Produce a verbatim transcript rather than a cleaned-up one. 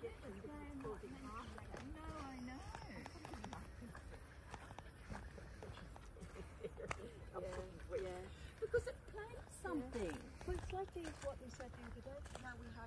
Because it played something. Yeah. Well, it's like these, what we said the other day, how we